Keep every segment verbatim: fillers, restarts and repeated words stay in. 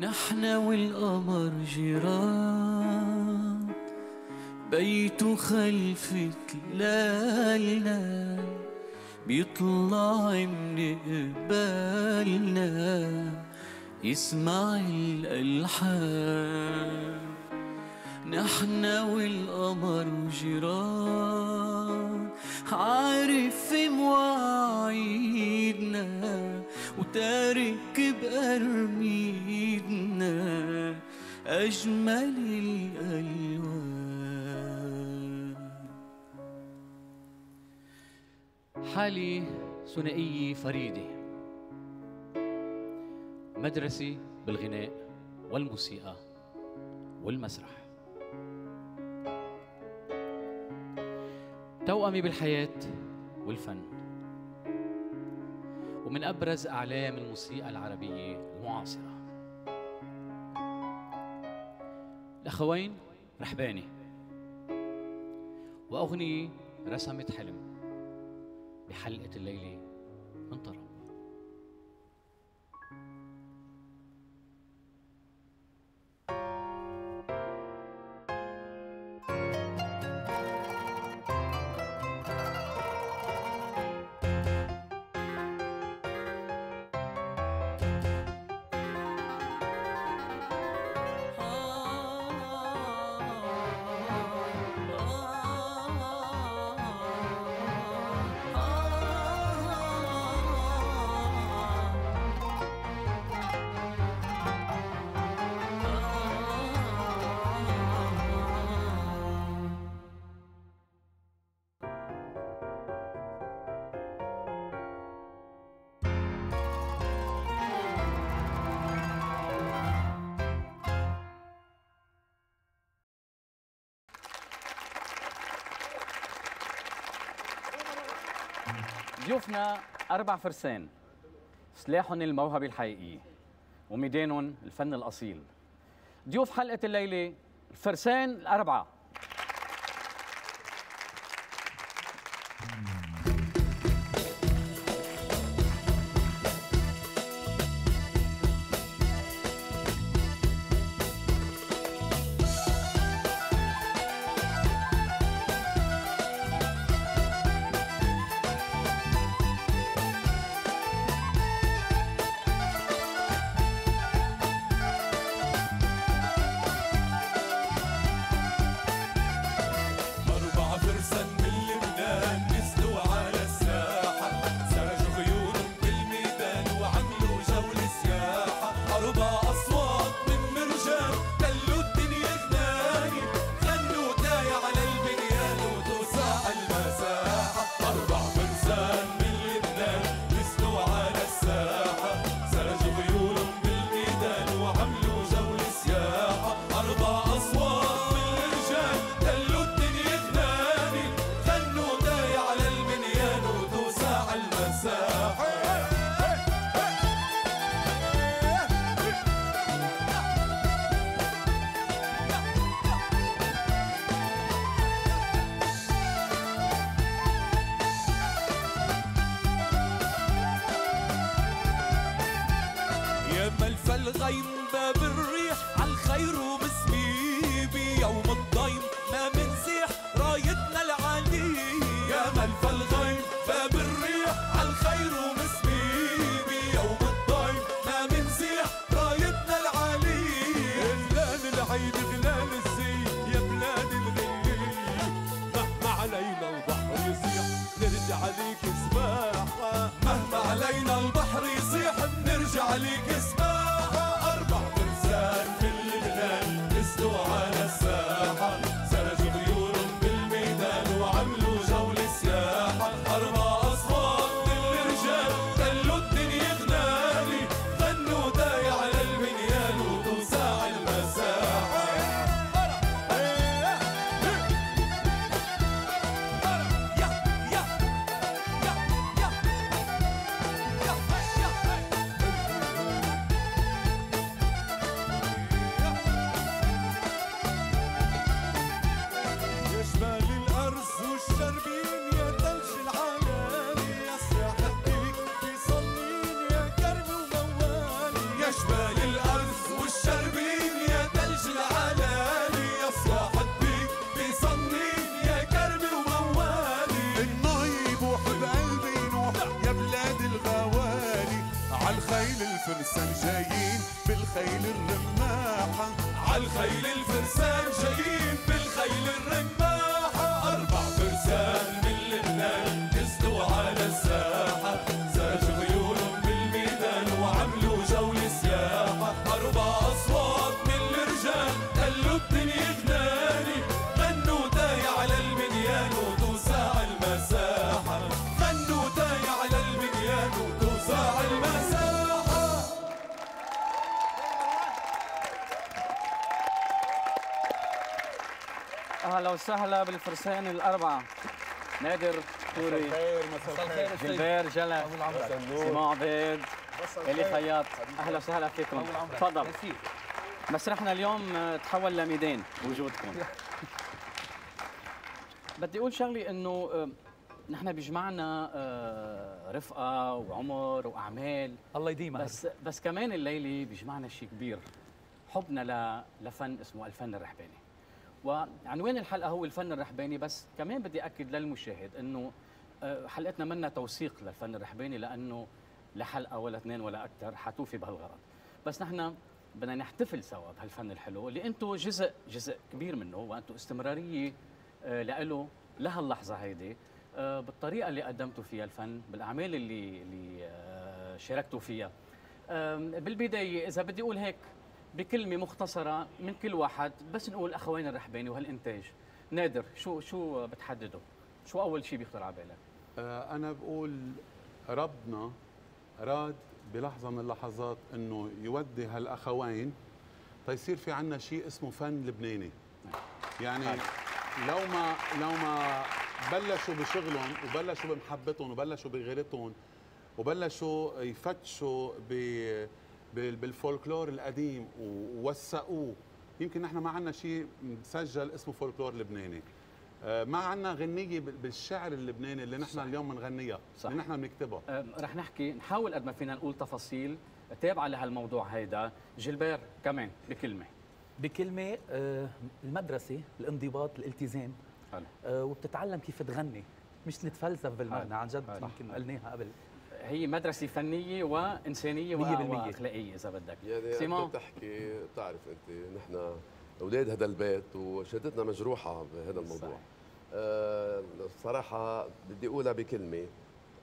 نحن والقمر جيران بيته خلفك ليلنا بيطلع من قبالنا يسمع الألحان نحن والقمر جيران عارف مواعيدنا وتارك بأرميدنا أجمل الألوان. حالي ثنائية فريدة، مدرسة بالغناء والموسيقى والمسرح. توأمي بالحياة والفن، ومن أبرز أعلام الموسيقى العربية المعاصرة الأخوين رحباني، وأغنية رسمت حلم بحلقة الليلة من طرب. ضيوفنا أربع فرسان، سلاحهم الموهبة الحقيقية وميدانهم الفن الأصيل. ضيوف حلقة الليلة الفرسان الأربعة. خيل الفرسان جايين بالخيل الرماحة، أربع فرسان من لبنان نزلوا على الساحة، زاجوا غيولهم بالميدان وعملوا جولة سياحة، أربع أصوات من الرجال خلوا الدنيا غناني، غنوا تاي على المنيان وتوسع المساحة، غنوا تاي على المنيان وتوسع المساحة. اهلا وسهلا بالفرسان الاربعه، نادر خوري، مساء الخير، جلبير جلال، سيمون عبيد، الي خياط، اهلا وسهلا فيكم. تفضل. مسرحنا اليوم تحول لميدان وجودكم. بدي اقول شغلي انه نحن بيجمعنا رفقه وعمر واعمال، الله يديمها، بس بس كمان الليله بيجمعنا شيء كبير، حبنا لفن اسمه الفن الرحباني. وعنوان الحلقة هو الفن الرحباني، بس كمان بدي أكد للمشاهد أنه حلقتنا منا توثيق للفن الرحباني، لأنه لا حلقة ولا اثنين ولا أكثر حتوفي بهالغرض، بس نحن بدنا نحتفل سوا بهالفن الحلو اللي أنتم جزء جزء كبير منه، وأنتم استمرارية لإله لهاللحظة هيدي بالطريقة اللي قدمتوا فيها الفن، بالأعمال اللي اللي شاركتوا فيها. بالبداية إذا بدي أقول هيك بكلمة مختصرة من كل واحد، بس نقول أخوين الرحباني وهالإنتاج. نادر، شو شو بتحدده؟ شو أول شيء بيخطر على بالك؟ أنا بقول ربنا راد بلحظة من اللحظات إنه يودي هالأخوين تيصير في عنا شيء اسمه فن لبناني. يعني لو ما لو ما بلشوا بشغلهم وبلشوا بمحبتهم وبلشوا بغيرتهم وبلشوا يفتشوا ب بالفولكلور القديم ووثقوه، يمكن نحن ما عندنا شيء مسجل اسمه فولكلور لبناني، ما عندنا غنيه بالشعر اللبناني اللي نحن اليوم بنغنيها، اللي نحن بنكتبها. أه رح نحكي، نحاول قد ما فينا نقول تفاصيل تابعه لهالموضوع هيدا. جلبير كمان بكلمه بكلمه أه المدرسه، الانضباط، الالتزام، أه وبتتعلم كيف تغني، مش نتفلسف بالمعنى. عن جد يمكن قلناها قبل، هي مدرسة فنية وإنسانية وأخلاقية إذا بدك. يعني سيمون بتحكي، بتعرف أنت نحن أولاد هذا البيت وشهادتنا مجروحة بهذا الموضوع. أه صراحة بدي أقولها بكلمة،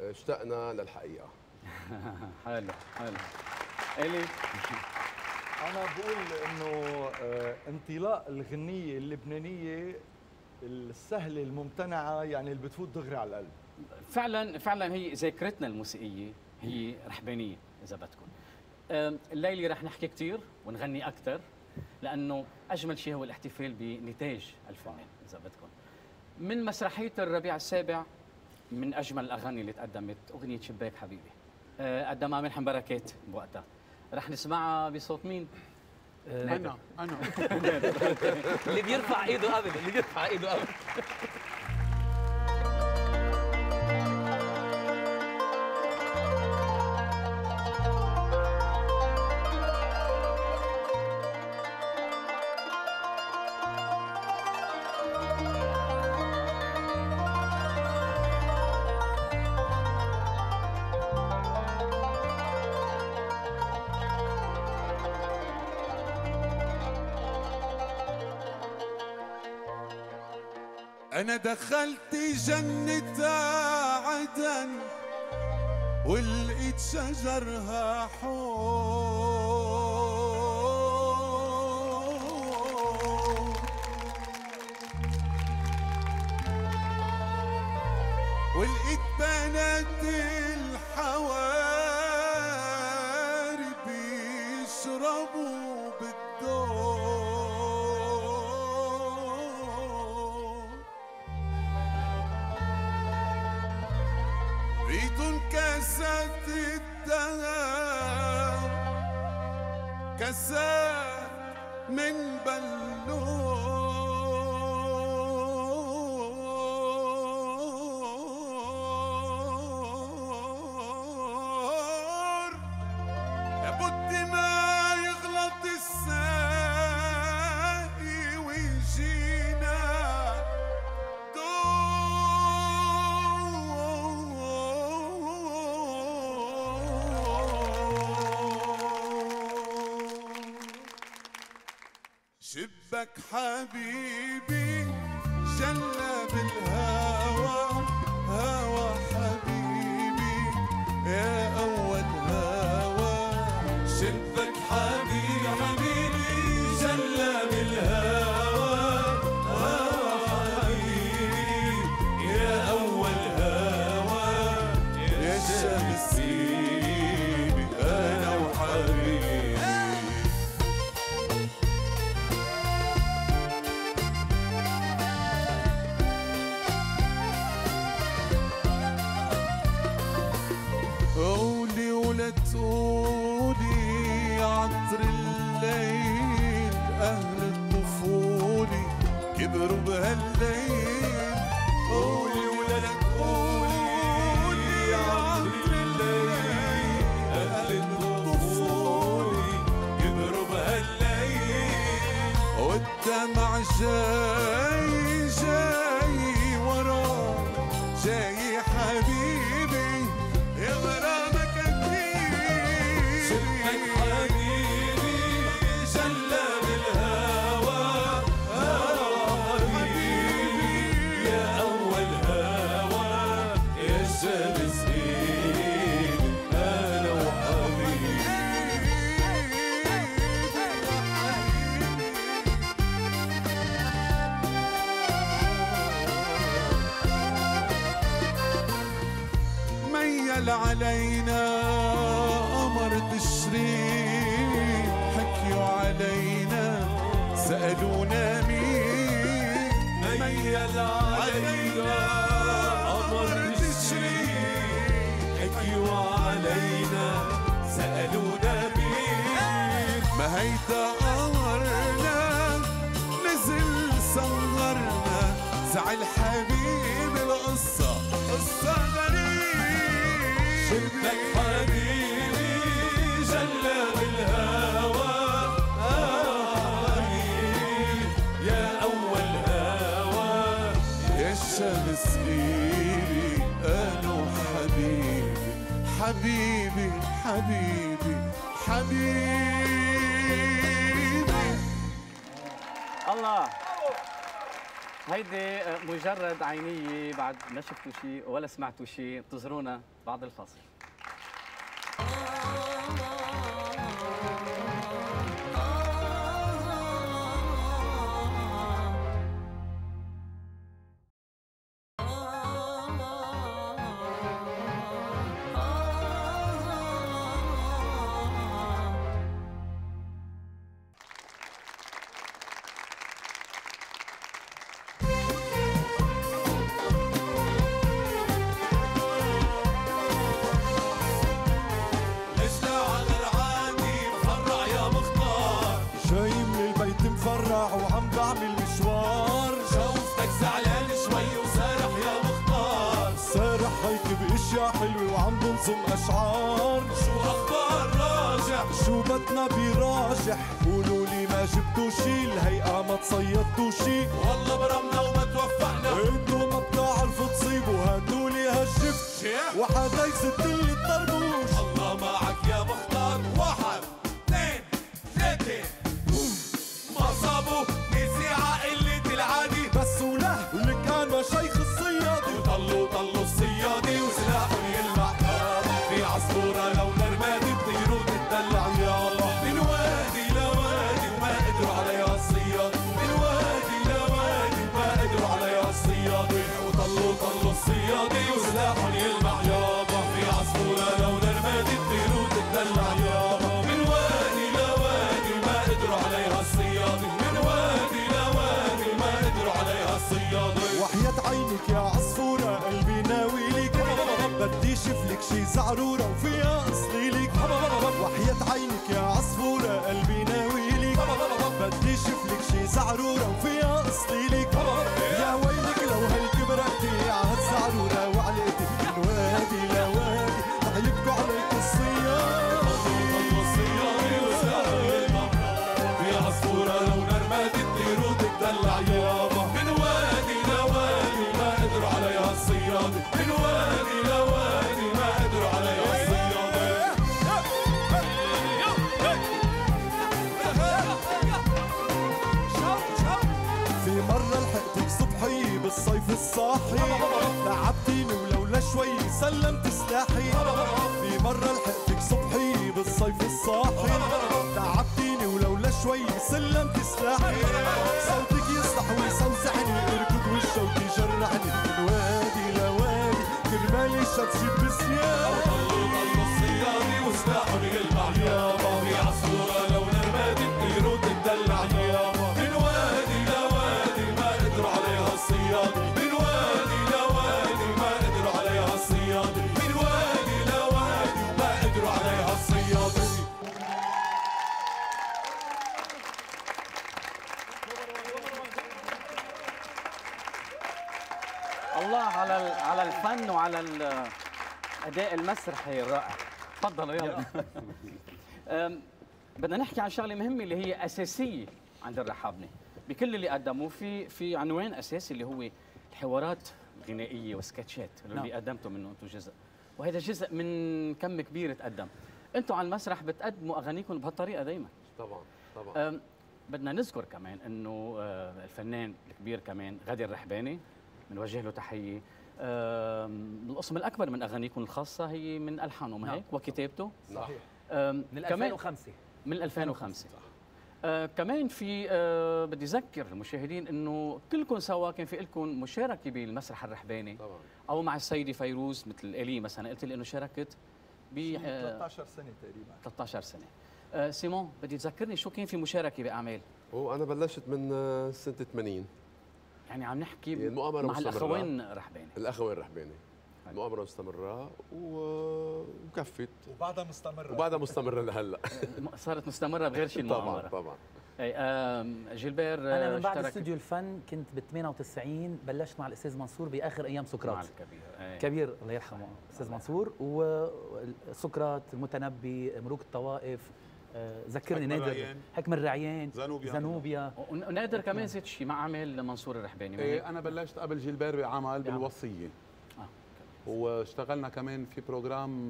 اشتقنا للحقيقة. حلو حلو. إلي أنا بقول إنه انطلاق الغنية اللبنانية السهلة الممتنعة، يعني اللي بتفوت دغري على القلب. فعلا فعلا هي ذاكرتنا الموسيقيه هي رحبانيه اذا بدكم. الليله رح نحكي كثير ونغني اكثر، لانه اجمل شيء هو الاحتفال بنتاج الفنان اذا بدكم. من مسرحيه الربيع السابع، من اجمل الاغاني اللي تقدمت اغنيه شباك حبيبي، قدمها ملحم بركات بوقتها. رح نسمعها بصوت مين؟ انا انا اللي بيرفع ايده ابدا، اللي بيرفع ايده ابدا. أنا دخلت جنة عدن ولقيت شجرها حور، ولقيت بنات الحواري بيشربوا بالدور، كاسات الدهر، كاسات من بلور، يا بدي ما يغلط الساقي ويجينا. لك حبيبي جنة بالهوى هوى حبيبي يا أول هوى شبك حبيبي حبيبي جنة بالهوى هوى حبيبي يا أول هوى يا شمس سيبي أنا وحبيبي تقولي عطر الليل أهل الطفولي كبروا بهالليل قولي ولا لا تقولي عطر الليل أهل الطفولي كبروا بهالليل والدمع جاي جاي وراه جاي حبيبي يغرق علينا قمر تشرين حكيوا علينا سألونا مين ميل علينا قمر تشرين حكيوا علينا سألونا مين ما هيدا قمرنا نزل صغرنا زعل حبيب القصة قصة غريب شبك حبيبي جلى بالهوى حبيبي يا أول هوى يا الشمس غيري أنا وحبيبي حبيبي حبيبي حبيبي الله. هيدي مجرد عينية بعد ما شفتوا شيء ولا سمعتوا شيء، بتزرونا بعد الفاصل. صاحي تعبتيني ولولا شوي سلمت سلاحي. في مرة لحقتك صبحي بالصيف الصاحي تعبتيني ولولا شوي سلمت سلاحي. صوتك يصلح ويصوصحني اركض والشوك يجرحني من وادي لوادي كرمالي شبشب بسياري. طلوا طلوا السياري وسلاحهم يلمع يابا عالصورة لو نرمادي بطيروا تدلع يابا من وادي لوادي ما قدروا عليها الصياد. الله على على الفن وعلى الاداء المسرحي الرائع. تفضلوا يلا. بدنا نحكي عن شغله مهمه اللي هي اساسيه عند الرحابنه بكل اللي قدموه. في في عنوان اساسي اللي هو الحوارات الغنائيه وسكتشات اللي قدمتوا منه انتم جزء، وهذا جزء من كم كبير تقدم. انتم على المسرح بتقدموا اغانيكم بهالطريقه دائما. طبعا طبعا. بدنا نذكر كمان انه الفنان الكبير كمان غادي الرحباني بنوجه له تحيه. القسم الاكبر من اغانيكم الخاصه هي من الحانه، ما هيك؟ وكتابته. صحيح. من ألفين وخمسة. من ألفين وخمسة. صح. كمان في آه بدي اذكر المشاهدين انه كلكم سوا كان في لكم مشاركه بالمسرح الرحباني. طبعا. او مع السيده فيروز مثل الي مثلا، قلت لي انه شاركت ب ثلاثطعش سنه تقريبا. ثلاثطعش سنه. آه سيمون بدي تذكرني شو كان في مشاركه باعمال؟ هو انا بلشت من سنه ثمانين. يعني عم نحكي مع الاخوين رحباني. الاخوين رحباني المؤامره مستمره وكفت وبعدها مستمره وبعدها مستمره لهلا. صارت مستمره بغير شيء المؤامره. طبعا طبعا. اي جيلبير انا من بعد استوديو الفن كنت ب ثمانية وتسعين بلشت مع الاستاذ منصور باخر ايام سقراط الكبير. كبير الله يرحمه الاستاذ منصور. وسقراط المتنبي ملوك الطوائف ذكرني نادر حكم الرعيان زنوبيا, زنوبيا. ونادر كمان زيت شيء مع عمل منصور الرحباني. ايه انا بلشت قبل جيلبير بعمل بالوصيه. آه. واشتغلنا كمان في بروجرام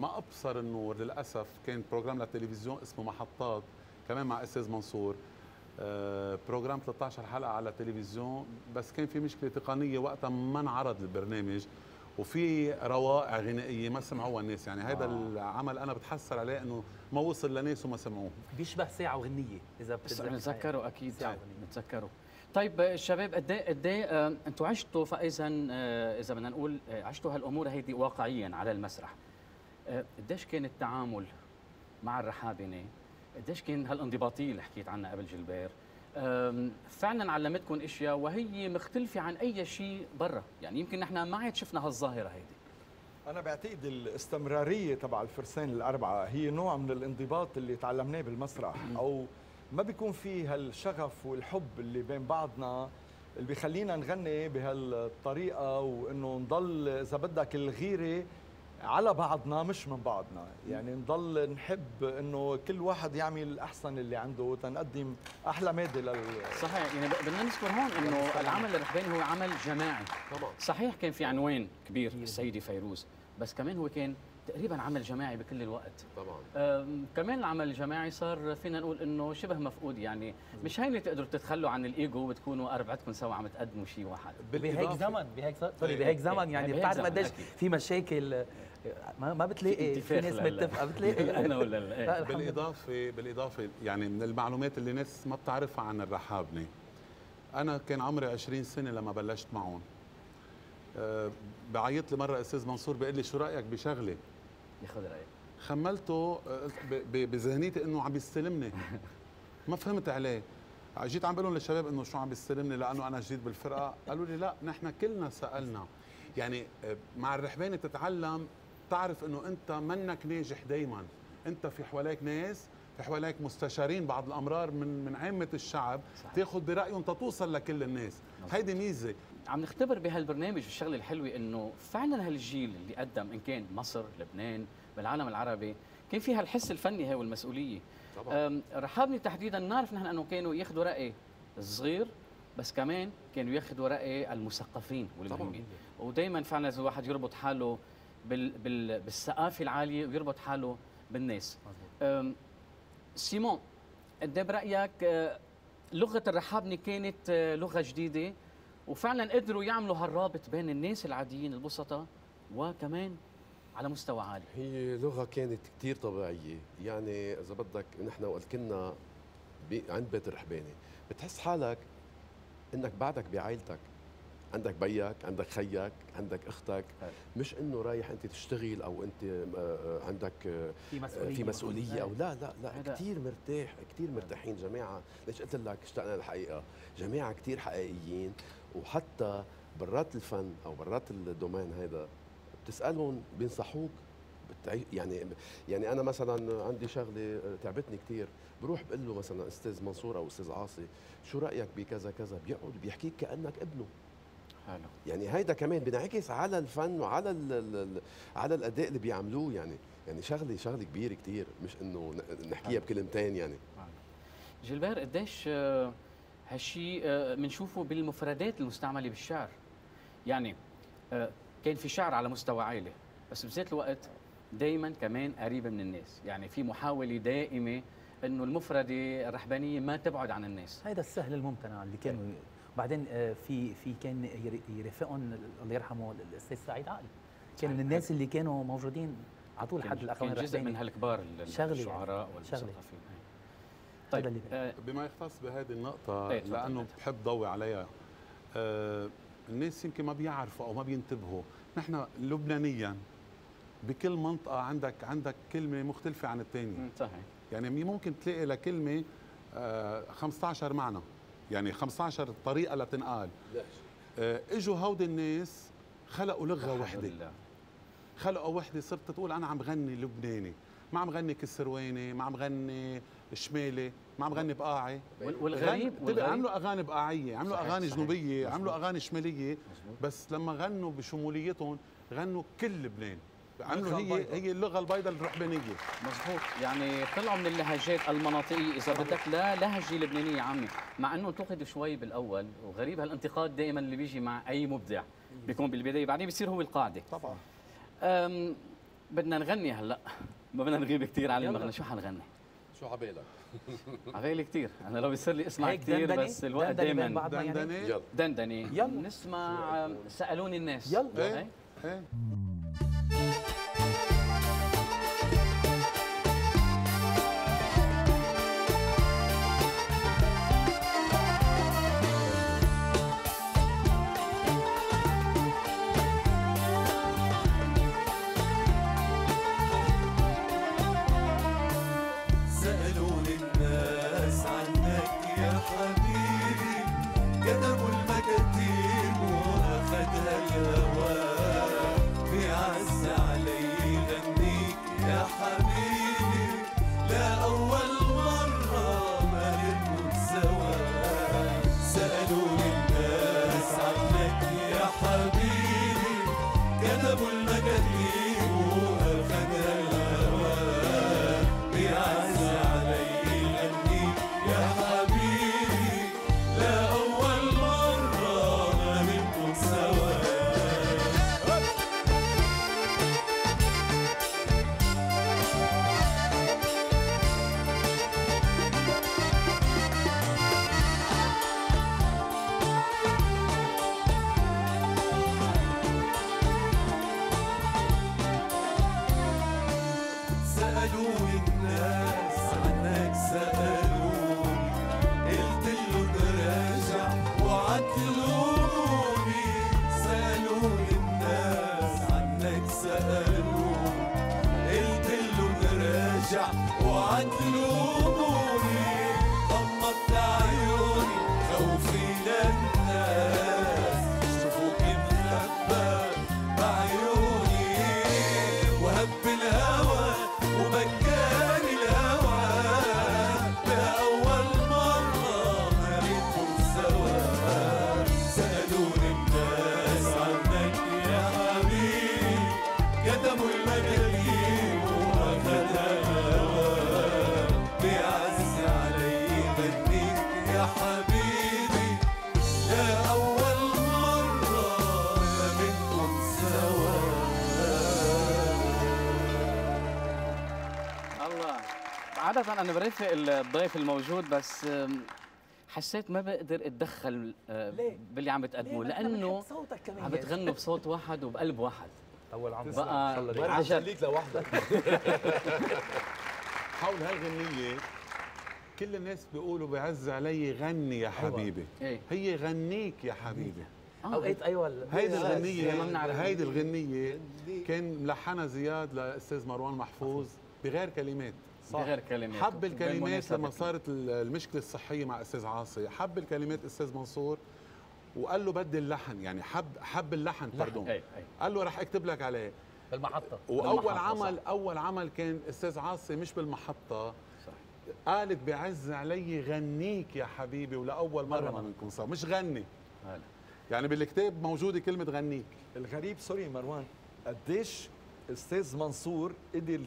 ما ابصر النور للاسف، كان بروجرام للتلفزيون اسمه محطات كمان مع استاذ منصور. آه بروجرام ثلاثطعش حلقه على التلفزيون، بس كان في مشكله تقنيه وقتها ما انعرض البرنامج، وفي روائع غنائيه ما سمعوها الناس. يعني هذا العمل انا بتحسر عليه انه ما وصل لناس وما سمعوه. بيشبه ساعه وغنيه اذا بتتذكروا. بنتذكره اكيد بنتذكره. طيب الشباب قد ايه قد ايه انتم عشتوا، فاذا اذا بدنا نقول عشتوا هالامور هيدي واقعيا على المسرح، قديش كان التعامل مع الرحابنه؟ قديش كان هالانضباطيه اللي حكيت عنها قبل جيلبير؟ فعلا علمتكم اشياء وهي مختلفه عن اي شيء برا، يعني يمكن نحن ما عاد شفنا هالظاهره هيدي. انا بعتقد الاستمراريه تبع الفرسان الاربعه هي نوع من الانضباط اللي تعلمناه بالمسرح، او ما بيكون في هالشغف والحب اللي بين بعضنا اللي بيخلينا نغني بهالطريقه، وانه نضل اذا بدك الغيره على بعضنا مش من بعضنا، يعني نضل نحب انه كل واحد يعمل الاحسن اللي عنده وتنقدم احلى ماده لل صحيح. يعني بدنا نذكر هون انه العمل الرحباني هو عمل جماعي. طبعا. صحيح كان في عنوان كبير السيده فيروز، بس كمان هو كان تقريبا عمل جماعي بكل الوقت. طبعا. كمان العمل الجماعي صار فينا نقول انه شبه مفقود، يعني مش هينه تقدروا تتخلوا عن الايجو وتكونوا اربعتكم سوا عم تقدموا شيء واحد بهيك زمن بهيك سوري بهيك زمن. يعني بتعرف قديش في مشاكل ما ما بتلاقي في ناس متفقه بتلاقي انا ولا لا. بالاضافه بالاضافه يعني من المعلومات اللي ناس ما بتعرفها عن الرحابنه، انا كان عمري عشرين سنه لما بلشت معهم. أه بعيط لي مره استاذ منصور بيقول لي شو رايك بشغله؟ ياخذ رايك. خملته بذهنيتي انه عم بيستلمني، ما فهمت عليه. جيت عم بقول لهم للشباب انه شو عم بيستلمني لانه انا جديد بالفرقه، قالوا لي لا نحن كلنا سالنا. يعني مع الرحبانه تتعلم تعرف انه انت منك ناجح دائما، انت في حواليك ناس، في حواليك مستشارين بعض الامرار من من عامه الشعب، تاخذ برايهم تتوصل لكل الناس. هيدي ميزه عم نختبر بهالبرنامج. الشغله الحلوه انه فعلا هالجيل اللي قدم ان كان مصر لبنان بالعالم العربي كان فيها الحس الفني هاي والمسؤوليه. طبعا. رحابني تحديدا نعرف نحن انه كانوا ياخذوا راي الصغير، بس كمان كانوا ياخذوا راي المثقفين والمهمين، ودائما فعلا لازم الواحد يربط حاله بال بال بالثقافه العاليه ويربط حاله بالناس. سيمون قد ايه برايك لغه الرحابنه كانت لغه جديده وفعلا قدروا يعملوا هالرابط بين الناس العاديين البسطاء وكمان على مستوى عالي. هي لغه كانت كثير طبيعيه، يعني اذا بدك نحن وقت كنا عند بيت الرحباني بتحس حالك انك بعدك بعائلتك، عندك بيك، عندك خيك، عندك اختك، هل. مش انه رايح انت تشتغل او انت عندك في مسؤوليه, في مسؤولية او لا لا لا كثير مرتاح، كثير مرتاحين جماعه. ليش قلت لك اشتقنا للحقيقه؟ جماعه كثير حقيقيين، وحتى برات الفن او برات الدومين هذا بتسالهم بينصحوك، يعني يعني انا مثلا عندي شغله تعبتني كثير، بروح بقول له مثلا استاذ منصور او استاذ عاصي شو رايك بكذا كذا، بيقعد بيحكيك كانك ابنه. حلو. يعني هيدا كمان بينعكس على الفن وعلى ال ال على الاداء اللي بيعملوه، يعني يعني شغله شغله كبيره كثير، مش انه نحكيها بكلمتين. يعني جيلبير قديش هالشيء بنشوفه بالمفردات المستعمله بالشعر؟ يعني كان في شعر على مستوى عائله بس بذات الوقت دائما كمان قريبه من الناس، يعني في محاوله دائمه انه المفرده الرحبانيه ما تبعد عن الناس. هيدا السهل الممتنع اللي كانوا يعني. بعدين في في كان يرافقهم الله يرحمه الاستاذ سعيد عقل، كان من الناس اللي كانوا موجودين على طول حد الاخوان الرحباني، جزء من هالكبار الشعراء والمثقفين. طيب بما يختص بهذه النقطه لانه بحب ضوي عليها، آه الناس يمكن ما بيعرفوا او ما بينتبهوا، نحن لبنانيا بكل منطقه عندك عندك كلمه مختلفه عن الثانيه. صحيح. يعني ممكن تلاقي لكلمه آه خمسة عشر معنى، يعني خمسة عشر طريقه لتنقال. آه اجوا هودي الناس خلقوا لغه وحده، خلقوا وحده، صرت تقول انا عم غني لبناني، ما عم غني كسرواني، ما عم غني شمالي، ما عم غني بقاعي. والغريب والغريب عملوا اغاني بقاعيه، عملوا اغاني جنوبيه، مزبوط. عملوا اغاني شماليه، مزبوط. بس لما غنوا بشموليتهم غنوا كل لبنان، عملوا هي بيضة. هي اللغه البيضاء الرحبانيه. مزبوط، يعني طلعوا من اللهجات المناطقيه، اذا بدك لا لهجه لبنانيه عامه، مع انه انتقدوا شوي بالاول، وغريب هالانتقاد دائما اللي بيجي مع اي مبدع بيكون بالبدايه، بعدين بيصير هو القاعده. طبعا. بدنا نغني هلا، ما بدنا نغيب كثير على المغنى، شو حنغني؟ شو عبالك؟ عبالي كثير، أنا لو بيصير لي أسمع كثير بس الوقت دايماً. دندني؟ يلا دندني، يلا نسمع سألوني الناس. يلا إيه عادة أنا برفق الضيف الموجود بس حسيت ما بقدر اتدخل باللي عم بتقدموه، لانه عم بتغنوا بصوت واحد وبقلب واحد. طول عمرك بقى عجل ليك لوحدك. حول هالغنيه كل الناس بيقولوا بعز علي غني يا حبيبي، هي غنيك يا حبيبي. اوقات ايوه هيدي الغنيه هيدي الغنيه كان ملحنها زياد للاستاذ مروان محفوظ بغير كلمات، بغير كلمات، حب الكلمات لما صارت المشكله الصحيه مع استاذ عاصي، حب الكلمات استاذ منصور وقال له بدل اللحن، يعني حب حب اللحن باردون، قال له رح اكتب لك عليه بالمحطه. واول بالمحطة عمل صح. اول عمل كان استاذ عاصي مش بالمحطه صح. قالت بعز علي غنيك يا حبيبي، ولاول مره ما بنكون صار مش غني هل. يعني بالكتاب موجوده كلمه غنيك. الغريب سوري مروان قديش استاذ منصور قدر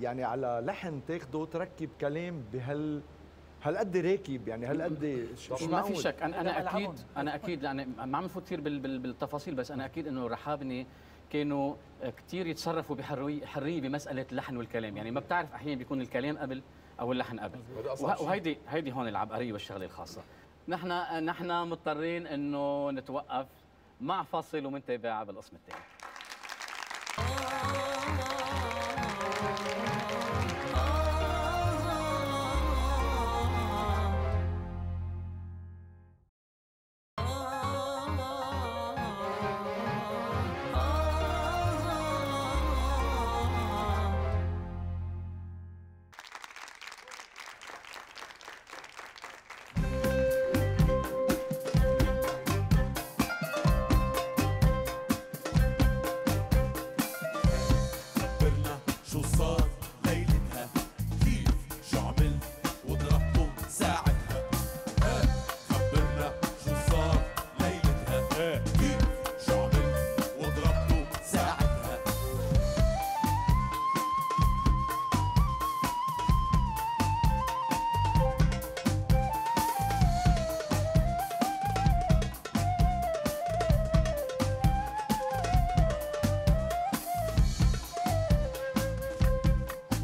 يعني على لحن تاخده تركب كلام بهال هالقد راكب، يعني هالقد ما في شك. انا انا اكيد انا اكيد لان ما عم نفوت كثير بالتفاصيل، بس انا اكيد انه الرحابنه كانوا كثير يتصرفوا بحريه بمساله اللحن والكلام، يعني ما بتعرف احيانا بيكون الكلام قبل او اللحن قبل، وهيدي هيدي هون العبقريه والشغله الخاصه. نحن نحن مضطرين انه نتوقف مع فاصل ومنتابع بالقسم الثاني.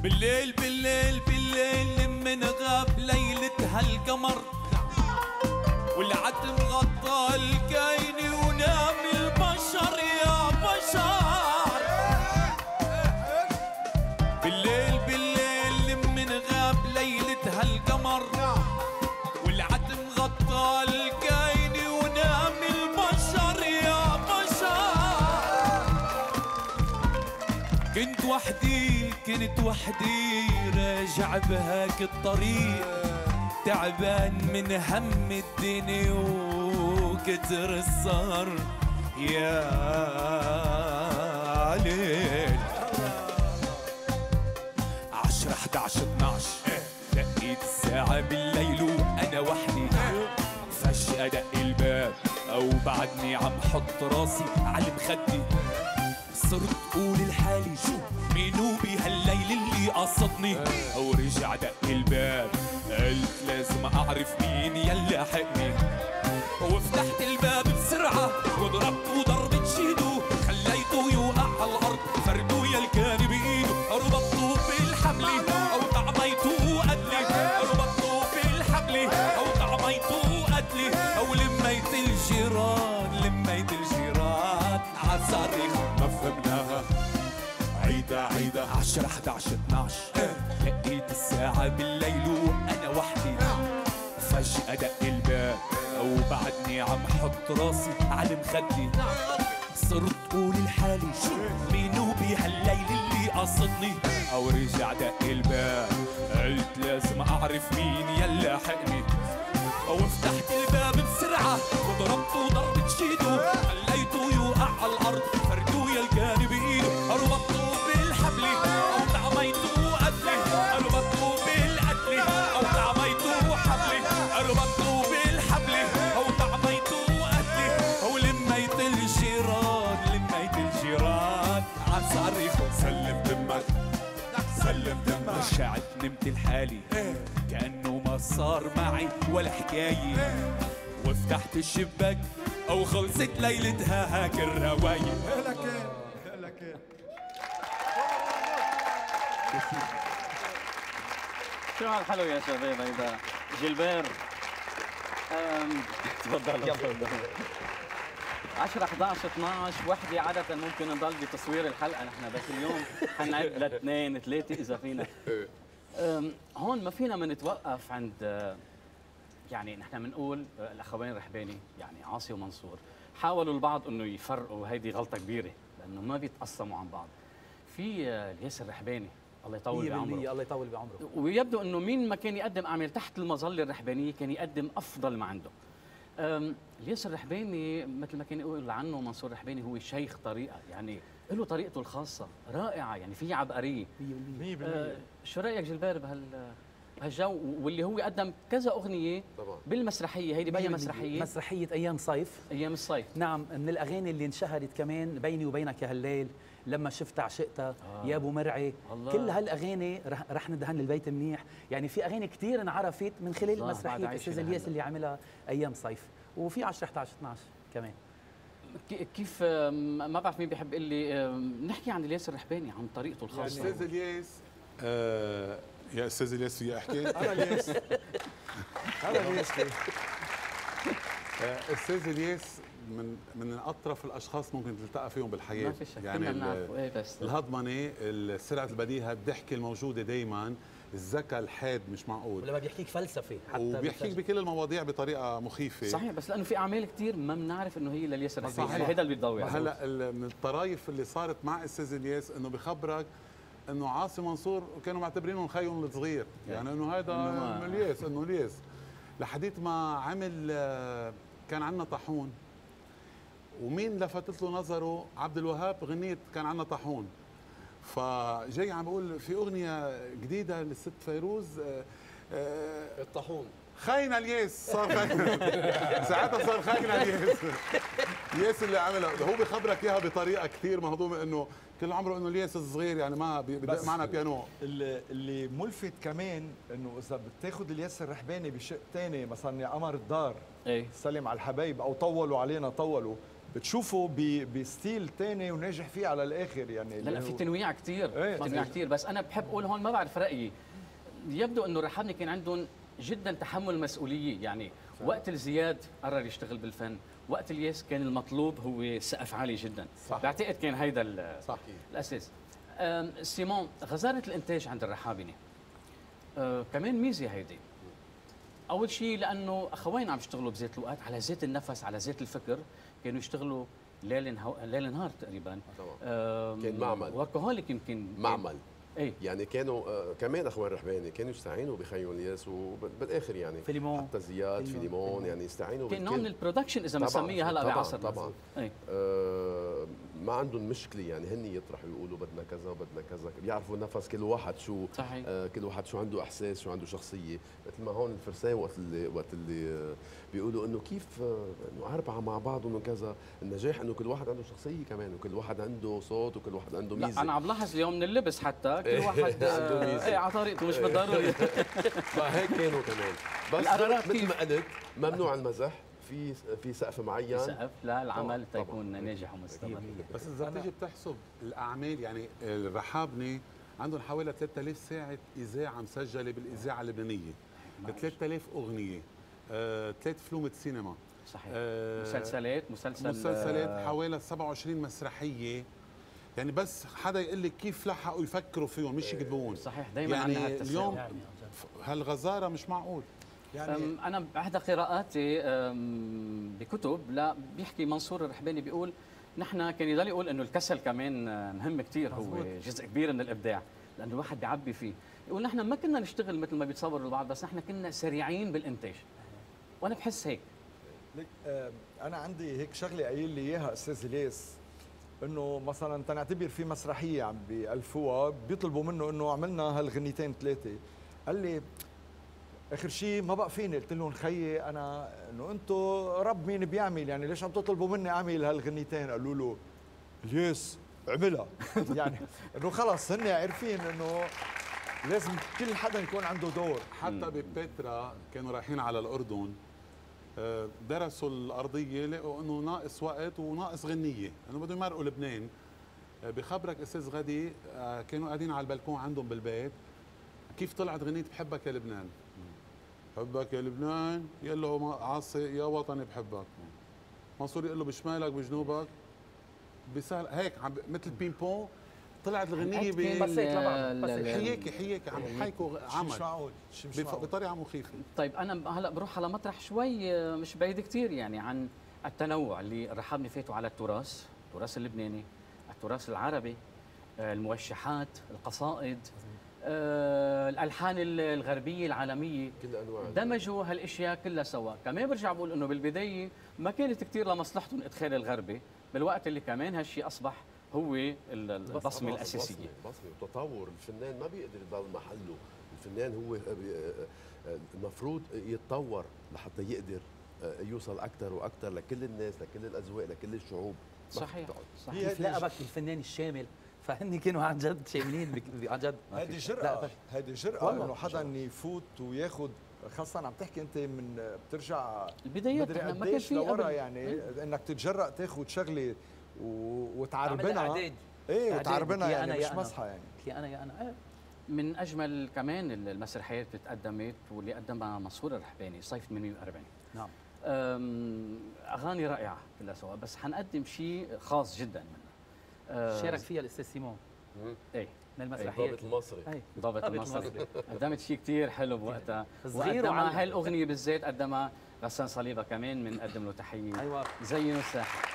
بالليل بالليل بالليل لمن غاب ليلة هالقمر والعتم غطى الكاين ونام البشر يا بشر. بالليل بالليل لمن غاب ليلة هالقمر والعتم غطى الكاين ونام البشر يا بشر. كنت وحدي كنت وحدي راجع بهاك الطريق، تعبان من هم الدنيا وكتر السهر يا ليل. عشرة حدعش اتنعش دقيت الساعة بالليل وأنا وحدي، فجأة دق الباب أو بعدني عم حط راسي على مخدي، صرت قول لحالي شو مينو بهالليل اللي قصدني، ورجع دق الباب قلت لازم اعرف مين يلي لحقني، وفتحت الباب بسرعه وضربته ضربه شيدو، خليته يوقع على الارض فردو يا الكان بايده، ربطته بالحبل او طعميته قتلي، ربطته بالحبل او طعميته قتلي، او لميت الجيران لميت الجيران عالصارخ ما فهمناها. عيدة عيدة عشرة حدعش اتنعش لقيت الساعة بالليل وأنا وحدي، فجأة دق الباب أو بعدني عم حط راسي على مخدي، صرت قول لحالي شو مينو بهالليل اللي قصدني، أو رجع دق الباب قلت لازم أعرف مين يلي لحقني، وفتحت الباب بسرعة وضربته ضربة شيدو، خليته يوقع على الأرض فردو يا الجاني بإيده، ربطته بالحبل أو طعميته قتلي، ربطته بالقتل أو طعميته حبلي، ربطته بالحبل أو طعميته قتلي، أو لميت الجيران لميت الجيران عالصريخه. سلم دمك سلم دمك رجعت نمت لحالي كأنه ما صار معي ولا حكاية، وفتحت الشباك أو خلصت ليلتها هاك الرواية. هلكان هلكان شو هالحلو يا شباب. هيدا جيلبير تفضل يلا عشرة حداشر اتناشر وحده عادة ممكن نضل بتصوير الحلقة نحن، بس اليوم حنعد لاثنين ثلاثة إذا فينا. هون ما فينا ما نتوقف عند يعني نحن بنقول الأخوين رحباني يعني عاصي ومنصور حاولوا البعض إنه يفرقوا، هيدي غلطة كبيرة لأنه ما بيتقسموا عن بعض. في الياس الرحباني الله يطول بعمره، الله يطول بعمره، ويبدو إنه مين ما كان يقدم أعمال تحت المظلة الرحبانية كان يقدم أفضل ما عنده. الياس الرحباني مثل ما كان يقول عنه منصور رحباني هو شيخ طريقة، يعني له طريقته الخاصة رائعة، يعني في عبقرية مية بالمية. آه شو رأيك جلبير بهال بهالجو، واللي هو قدم كذا أغنية طبعا بالمسرحية هيدي بأي مسرحية؟ مسرحية أيام صيف. أيام الصيف نعم، من الأغاني اللي انشهرت كمان بيني وبينك يا هالليل، لما شفت عشقتها، آه. يا ابو مرعي، الله. كل هالاغاني رح, رح ندهن البيت منيح، يعني في اغاني كثير انعرفت من خلال مسرحيه استاذ الياس اللي عملها ايام صيف، وفي عشرة حداشر اتناشر كمان. كيف ما بعرف مين بيحب يقول لي نحكي عن الياس الرحباني عن طريقته الخاصه. يعني استاذ الياس آه يا استاذ الياس يا احكي انا الياس انا الياس استاذ الياس من من اطرف الاشخاص ممكن تلتقى فيهم بالحياه، ما في شك يعني إيه بس الهضمنه، سرعه البديهه، الضحكه الموجوده دائما، الذكاء الحاد مش معقول، ولما بيحكيك فلسفه حتى وبيحكيك بكل المواضيع بطريقه مخيفه. صحيح، بس لانه في اعمال كثير ما بنعرف انه هي للياس الرحباني، هيدا اللي بيتضوي. هلا من الطرايف اللي صارت مع استاذ الياس انه بخبرك انه عاصي منصور كانوا معتبرينه خيهم الصغير، يعني انه هذا انه الياس انه الياس لحديت ما عمل كان عندنا طاحون، ومين لفتت له نظره؟ عبد الوهاب غنيت كان عندنا طاحون، فجاي عم بقول في اغنيه جديده للست فيروز الطاحون خاينه الياس، صار خاينه ساعتها، صار خاينه الياس الياس اللي عملها هو بخبرك اياها بطريقه كثير مهضومه انه كل عمره انه الياس الصغير يعني ما بدق معنا بيانو. اللي ملفت كمان انه اذا بتاخذ الياس الرحباني بشق ثاني، مثلا قمر الدار، ايه سلم على الحبايب، او طولوا علينا طولوا، بتشوفه بستيل ثاني وناجح فيه على الاخر يعني. لا لا في تنويع كثير، ايه تنويع كثير، بس انا بحب اقول هون ما بعرف رايي، يبدو انه الرحابنة كان عندهم جدا تحمل مسؤوليه، يعني صحيح. وقت الزياد قرر يشتغل بالفن، وقت الياس كان المطلوب هو سقف عالي جدا، صح. بعتقد كان هيدا الاساس. سيمون غزاره الانتاج عند الرحابنة كمان ميزه هيدي، اول شيء لانه اخوين عم يشتغلوا بذات الوقت على ذات النفس على ذات الفكر، كانوا يشتغلوا ليل نهار ليل نهار تقريبا، كان معمل وركهوليك يمكن معمل أي. يعني كانوا آه كمان اخوان رحباني كانوا يستعينوا بخيو الياس، وبالاخر يعني فيليمون حتى زياد فيليمون يعني يستعينوا كان نوع من البرودكشن اذا بنسميها هلا بعصرنا طبعا طبعا آه ما عندهم مشكله، يعني هن يطرحوا يقولوا بدنا كذا بدنا كذا، بيعرفوا نفس كل واحد شو آه كل واحد شو عنده احساس شو عنده شخصيه، مثل ما هون الفرسان وقت اللي وقت اللي آه بيقولوا انه كيف آه انه اربعه مع بعض انه كذا، النجاح انه كل واحد عنده شخصيه كمان، وكل واحد عنده صوت، وكل واحد عنده ميزه. لا انا عم لاحظ اليوم من اللبس حتى كل واحد ايه على طريقته مش بالضروري فهيك كانوا كمان. بس مثل ما قلت ممنوع المزح، في في سقف معين، سقف للعمل تيكون ناجح ومستمر. بس اذا تيجي بتحسب الاعمال يعني الرحابنة عندهم حوالي ثلاثة آلاف ساعه اذاعه مسجله بالاذاعه اللبنانيه، ثلاثة آلاف اغنيه، ثلاث فلومة سينما، صحيح، مسلسلات مسلسل مسلسلات حوالي سبعة وعشرين مسرحيه، يعني بس حدا يقول لك كيف لحقوا يفكروا فيهم مش يكذبون. صحيح دائما يعني عندنا هالتساؤل اليوم يعني هالغزاره مش معقول. يعني انا باحدى قراءاتي بكتب لا بيحكي منصور الرحباني بيقول نحن كان يضل يقول انه الكسل كمان مهم كثير، هو جزء كبير من الابداع لانه الواحد بيعبي فيه، يقول نحن ما كنا نشتغل مثل ما بيتصوروا البعض، بس نحن كنا سريعين بالانتاج، وانا بحس هيك. لك انا عندي هيك شغله قايل لي اياها استاذ الياس، انه مثلا تنعتبر في مسرحيه عم بيألفوها بيطلبوا منه انه عملنا هالغنيتين ثلاثه، قال لي اخر شيء ما بقى فيني، قلت لهم خيي انا انه انتم رب مين بيعمل، يعني ليش عم تطلبوا مني اعمل هالغنيتين؟ قالوا له الياس اعملها يعني انه خلص هن عارفين انه لازم كل حدا يكون عنده دور. حتى ببترا كانوا رايحين على الاردن درسوا الارضيه، لقوا انه ناقص وقت وناقص غنيه، انه بدهم يمرقوا لبنان. بخبرك استاذ غدي كانوا قاعدين على البلكون عندهم بالبيت كيف طلعت غنيه بحبك يا لبنان. حبك يا لبنان يلا عاصي يا وطني بحبك. منصور يقول له بشمالك بجنوبك بسهل هيك عم مثل بين بون. طلعت الغنيه بال حياكي حياكي عم حيكوا عمل بطريقه مخيفه. طيب انا هلا بروح على مطرح شوي مش بعيد كثير يعني عن التنوع اللي الرحابنة فاتوا على التراث، التراث اللبناني، التراث العربي، الموشحات، القصائد، الالحان الغربيه العالميه، كل انواع دمجوا هالاشياء كلها سوا. كمان برجع بقول انه بالبدايه ما كانت كثير لمصلحتهم ادخال الغربي، بالوقت اللي كمان هالشيء اصبح هو البصمه الاساسيه. بصمه بصمه وتطور. الفنان ما بيقدر يضل محله، الفنان هو المفروض يتطور لحتى يقدر يوصل اكثر واكثر لكل الناس، لكل الاذواق، لكل الشعوب. صحيح صحيح. كيف لقبك الفنان الشامل؟ فهن كانوا عن جد شاملين عن جد. هذه جرأة، هذه جرأة انه حدا يفوت وياخذ، خاصة عم تحكي انت من بترجع البدايات ما كان في لورا يعني مم. انك تتجرأ تاخذ شغله وتعربنها. ايه وتعربنها يعني أنا مش مسحه يعني. يا انا يا انا آه. من اجمل كمان المسرحيات اللي تقدمت واللي قدمها منصور الرحباني صيف ثمانية وأربعين. نعم. اغاني رائعه كلها سوا، بس حنقدم شيء خاص جدا منها. شارك فيها الاستاذ سيمون. ايه من المسرحيات. ضابط المصري. ايه ضابط المصري. قدمت شيء كثير حلو بوقتها. وقدمها هالاغنيه بالذات قدمها غسان صليبه كمان بنقدم له تحيه. ايوه زينوا الساحه.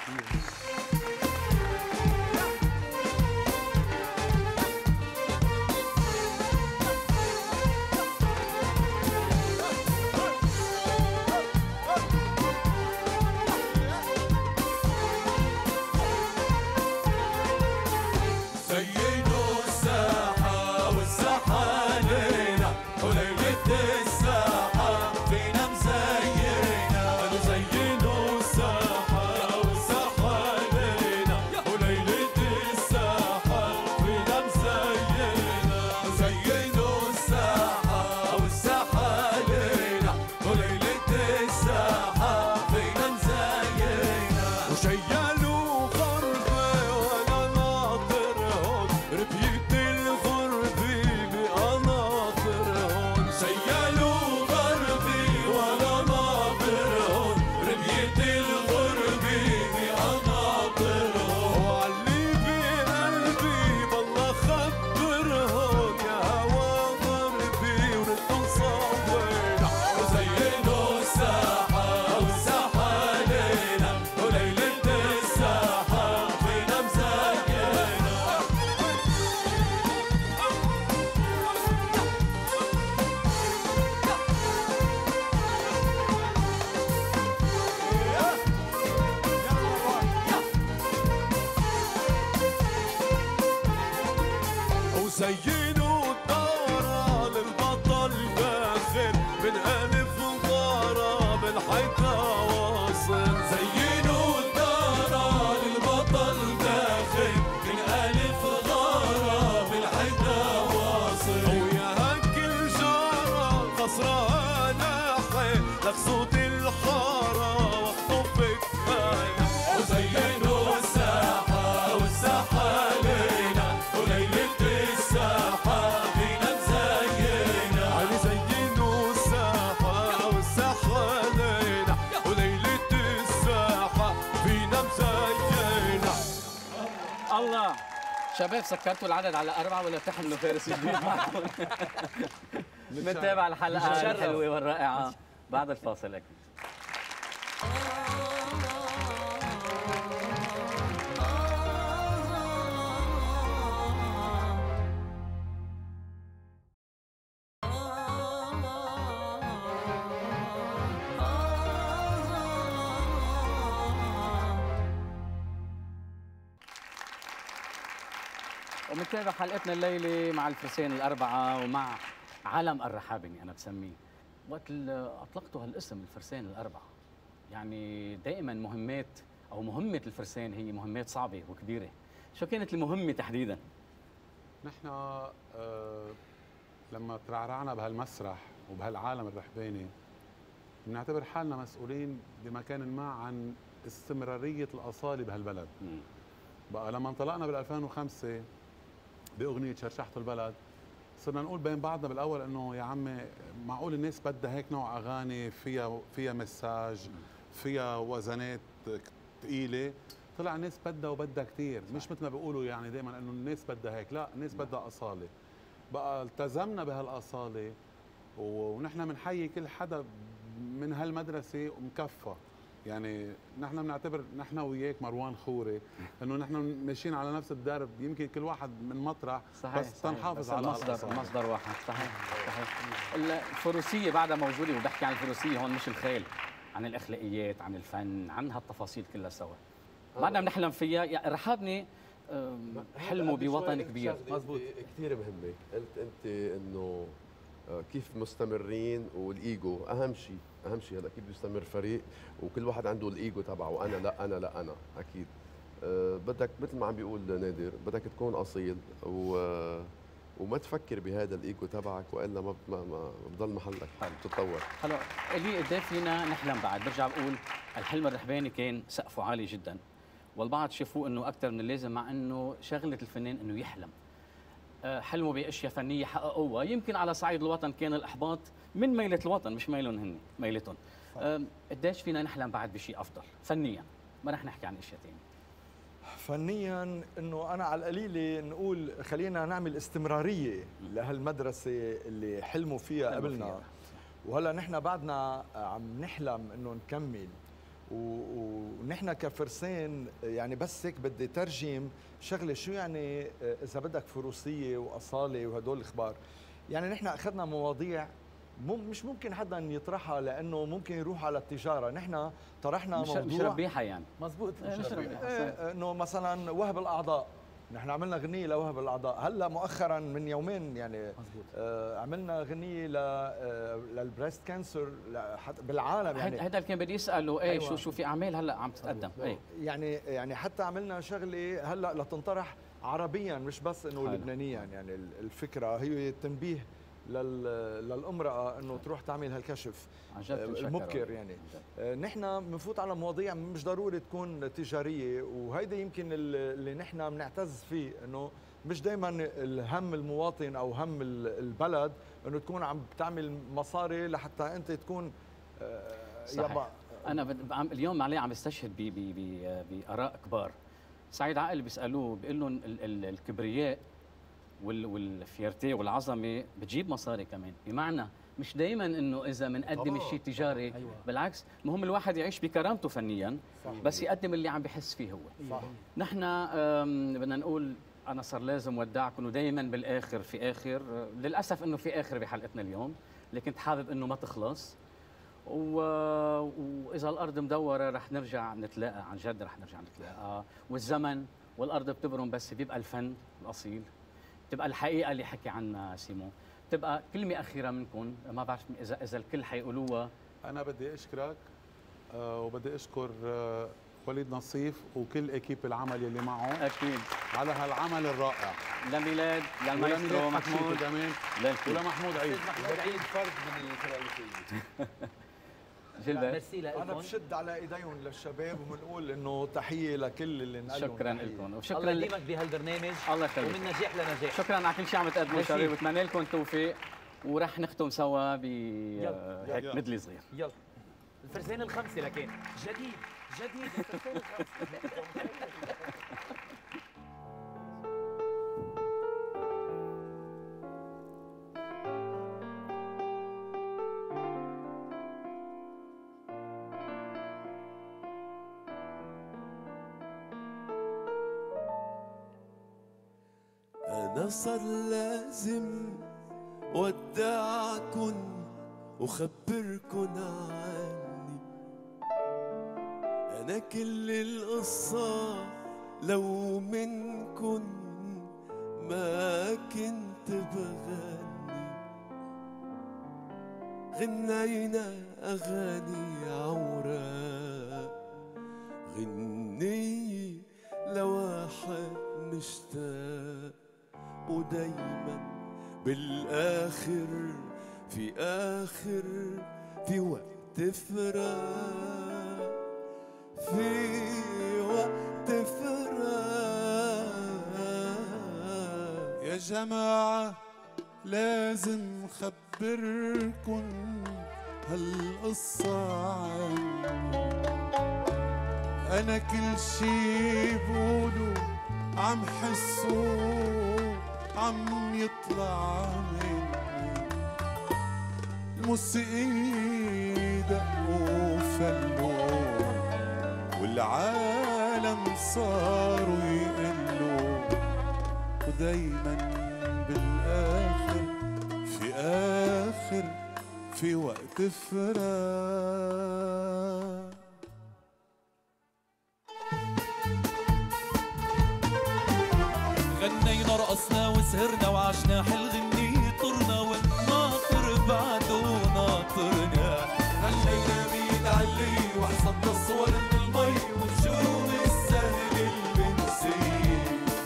شباب سكرتوا العدد على أربعة ولا بتحملوا فارس جديد معكم؟ بنتابع الحلقة الحلوة والرائعة بعد الفاصل أكيد. بنتابع حلقتنا الليله مع الفرسان الاربعه ومع علم الرحابني انا بسميه. وقت اطلقته هالاسم الفرسان الاربعه، يعني دائما مهمات او مهمه الفرسان هي مهمات صعبه وكبيره. شو كانت المهمه تحديدا؟ نحن آه لما ترعرعنا بهالمسرح وبهالعالم الرحباني بنعتبر حالنا مسؤولين بمكان ما عن استمراريه الاصاله بهالبلد. مم. بقى لما انطلقنا بال ألفين وخمسة باغنيه شرشحت البلد صرنا نقول بين بعضنا بالاول انه يا عمي معقول الناس بدها هيك نوع اغاني فيها فيها مساج، فيها وزنات ثقيله. طلع الناس بدها وبدها كثير، مش مثل ما بيقولوا يعني دائما انه الناس بدها هيك، لا الناس بدها اصاله. بقى التزمنا بهالاصاله، ونحن بنحيي كل حدا من هالمدرسه ومكفى. يعني نحن بنعتبر نحن وياك مروان خوري انه نحن ماشيين على نفس الدرب، يمكن كل واحد من مطرح صحيح بس تنحافظ على مصدر مصدر واحد. صحيح صحيح. الفروسيه بعدها موجوده، وبحكي عن الفروسيه هون مش الخيل، عن الاخلاقيات، عن الفن، عن هالتفاصيل كلها سوا بعدنا بنحلم فيها. يعني الرحابنة حلموا بوطن كبير. مزبوط، كثير مهمه قلت انت انه كيف مستمرين، والايجو اهم شيء. اهم شيء هلا كيف بيستمر فريق وكل واحد عنده الايجو تبعه، انا لا انا لا انا اكيد. أه بدك مثل ما عم بيقول نادر، بدك تكون اصيل و وما تفكر بهذا الايجو تبعك، والا ما ما بضل محلك عم تتطور. هلا اللي قدام فينا نحلم بعد، برجع بقول الحلم الرحباني كان سقفه عالي جدا، والبعض شافوه انه اكثر من اللازم، مع انه شغله الفنان انه يحلم. حلموا باشياء فنيه حققوها، يمكن على صعيد الوطن كان الاحباط من ميله الوطن مش ميلهم هن، ميلتهم. قديش فينا نحلم بعد بشيء افضل فنيا؟ ما رح نحكي عن اشياء ثانيه. فنيا انه انا على القليله نقول خلينا نعمل استمراريه لهالمدرسه اللي حلموا فيها قبلنا، وهلا نحن بعدنا عم نحلم انه نكمل. ونحن كفرسان يعني بس هيك بدي ترجم شغله، شو يعني اذا بدك فروسيه واصاله وهدول الاخبار. يعني نحن اخذنا مواضيع مش ممكن حدا يطرحها لانه ممكن يروح على التجاره، نحن طرحنا مش موضوع مش ربيحه يعني. مزبوط، مش ربيحه إيه انه مثلا وهب الاعضاء، نحن عملنا غنيه لوهب الاعضاء. هلا مؤخرا من يومين يعني آه عملنا غنيه للبريست كانسر بالعالم. يعني هذا اللي كان بدي اساله ايه أيوة. شو شو في اعمال هلا عم تتقدم أيوة. أي. يعني يعني حتى عملنا شغله هلا لتنطرح عربيا مش بس انه لبنانيا. يعني الفكره هي التنبيه للامراه انه تروح تعمل هالكشف المبكر. يعني نحن بنفوت على مواضيع مش ضروري تكون تجاريه، وهيدي يمكن اللي نحن بنعتز فيه، انه مش دائما الهم المواطن او هم البلد انه تكون عم بتعمل مصاري لحتى انت تكون صحيح. انا اليوم علي عم بستشهد باراء كبار. سعيد عقل بيسالوه بيقول لهم الكبرياء والفيرتي والعظمه بتجيب مصاري كمان، بمعنى مش دايما انه اذا بنقدم الشيء تجاري أيوة. بالعكس، المهم الواحد يعيش بكرامته فنيا صحيح. بس يقدم اللي عم بحس فيه هو صحيح. نحن بدنا نقول انا صار لازم ودعكم، ودايما بالاخر في اخر، للاسف انه في اخر بحلقتنا اليوم، لكن حابب انه ما تخلص، واذا الارض مدوره رح نرجع نتلاقى، عن جد رح نرجع نتلاقى، والزمن والارض بتبرم، بس بيبقى الفن الاصيل، تبقى الحقيقه اللي حكي عنها سيمون، تبقى كلمه اخيره منكم، ما بعرف اذا اذا الكل حيقولوها. انا بدي اشكرك آه وبدي اشكر آه وليد نصيف وكل اكيب العمل اللي معه اكيد على هالعمل الرائع. لميلاد للمايسترو محمود كمان ولمحمود عيد. محمود عيد فرد من الفرقه. أنا بشد على إيديهم للشباب، وبنقول إنه تحية لكل اللي نقلهم. شكراً لكم، وشكراً الله يديمك بهالبرنامج، الله يخليك، ومن نجاح لنجاح. شكراً على كل شيء عم تقدموا شباب، وبتمنى لكم التوفيق، ورح نختم سوا ب هيك مدلي صغير. يلا الفرسان الخمسة لكن جديد جديد الفرسان الخمسة. صار لازم ودعكن وخبركن عني، أنا كل القصة لو منكن ما كنت بغني، غنينا أغاني عورة غني لواحد مشتاق، ودايما بالاخر في اخر في وقت فراق، في وقت فراق. يا جماعة لازم خبركن هالقصة عني. أنا كل شي بقوله عم حسه عم يطلع مني، الموسيقى دقوا فلوا والعالم صاروا يقلوا، ودايما بالآخر في آخر في وقت فراق. غنينا رقصنا وسهرنا وعشنا حلغني طرنا والناطر بعده ناطرنا. علينا بيد علي وحصدنا الصور من المي والنجوم السهل البنسي.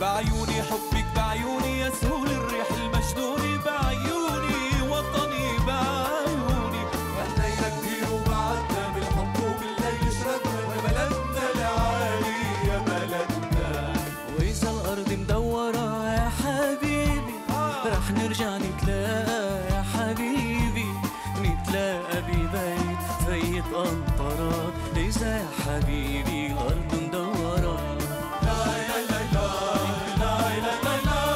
بعيوني حبك بعيوني يسهل الريح المجنون، بعيوني وطني بعيوني. غنينا كتير وبعدنا بالحب وبالليل شردنا بلدنا العالي يا بلدنا. وإذا الأرض مدورة يا حبيبي رح نرجع نتلاقى يا حبيبي، نتلاقى ببيت فيت قنطرة. إذا يا حبيبي الأرض مدورة نرجع نتلاقى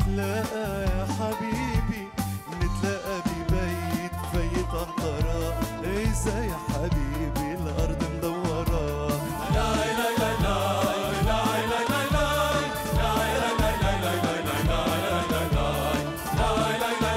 يا حبيبي، نتلاقى ببيت فيت قنطرة. إذا يا حبيبي الأرض مدورة. لا لا لا لا لا لا لا لا لا لا لا لا لا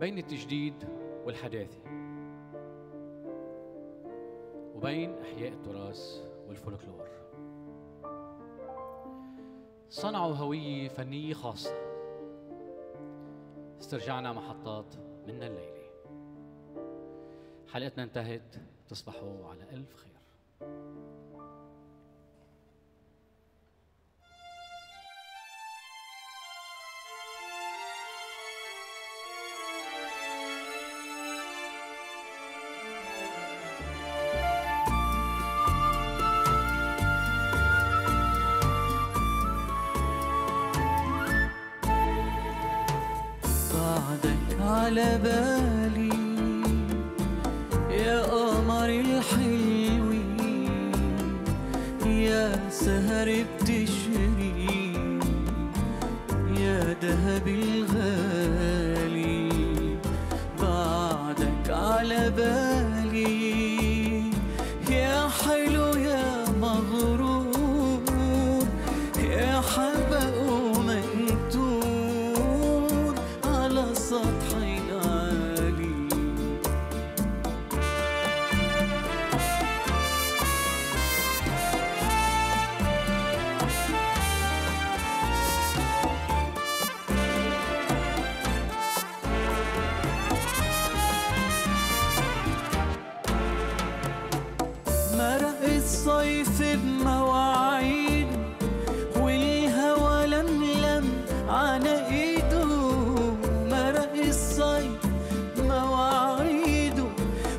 بين التجديد والحداثة وبين إحياء التراث والفولكلور، صنعوا هوية فنية خاصة. استرجعنا محطات منا الليلة. حلقتنا انتهت، تصبحوا على ألف خير. على بالي يا قمر الحلوين، يا سهر بتشري، يا دهب الغالي، بعدك على بالي يا حلو يا مغرور، يا حبق ومقدور على سطح صيف بمواعيد، والهوى لملم على ايده. مرق الصيف بمواعيده،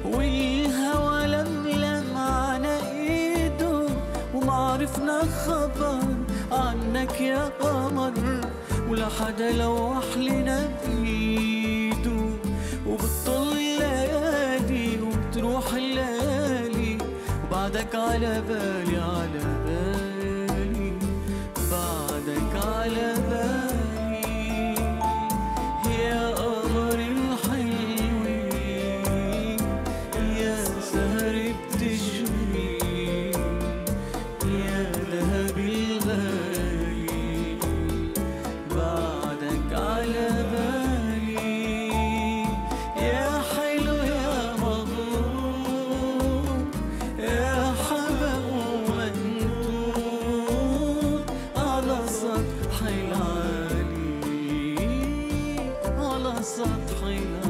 والهوى لملم على ايده، ومعرفنا خبر عنك يا قمر، ولا حدا لوح لنا بايده، وبتطل الليالي وبتروح الليالي وبعدك على بالي على بالي بعدك على بالي يا قمر الحلوة يا سهر بتجمي يا ذهب الغالي بعدك على بالي سطح العالي على سطح العالي.